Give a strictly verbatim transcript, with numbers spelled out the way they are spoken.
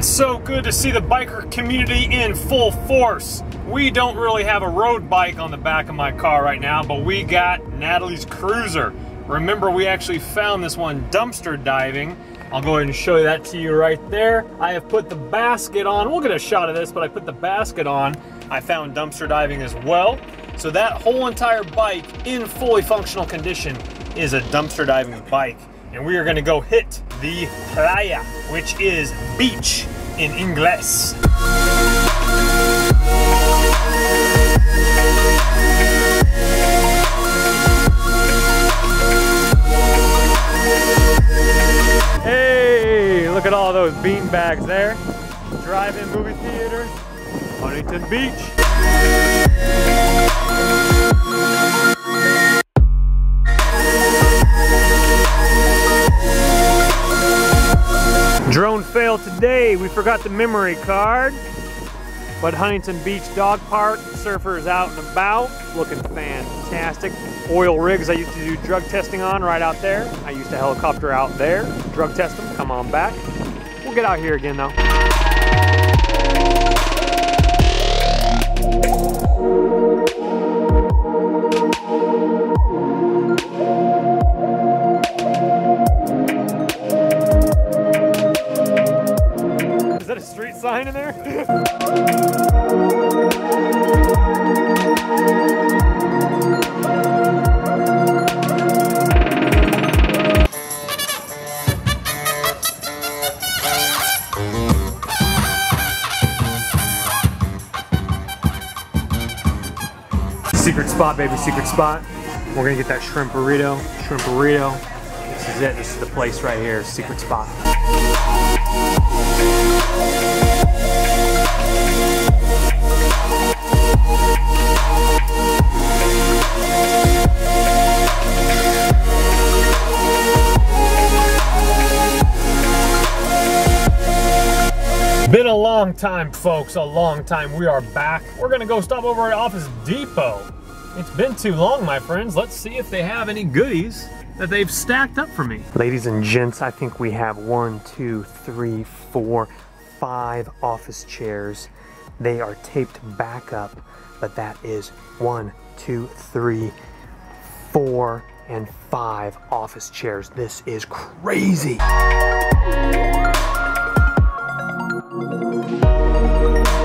It's so good to see the biker community in full force. We don't really have a road bike on the back of my car right now, but we got Natalie's Cruiser. Remember, we actually found this one dumpster diving. I'll go ahead and show that to you right there. I have put the basket on. We'll get a shot of this, but I put the basket on. I found dumpster diving as well. So that whole entire bike in fully functional condition is a dumpster diving bike. And we are gonna go hit the Playa, which is beach in Inglés. Hey, look at all those bean bags there. Drive-in movie theater, Huntington Beach. Drone fail today. We forgot the memory card. But Huntington Beach Dog Park, surfers out and about, looking fantastic. Oil rigs I used to do drug testing on right out there. I used to helicopter out there, drug test them, come on back. We'll get out here again though. Sign in there. Secret spot, baby, secret spot. We're gonna get that shrimp burrito, shrimp burrito. This is it, this is the place right here, secret spot. Been a long time, folks, a long time. We are back. We're gonna go stop over at Office Depot. It's been too long, my friends. Let's see if they have any goodies that they've stacked up for me. Ladies and gents, I think we have one, two, three, four, five office chairs. They are taped back up, but that is one, two, three, four, and five office chairs. This is crazy. Thank you.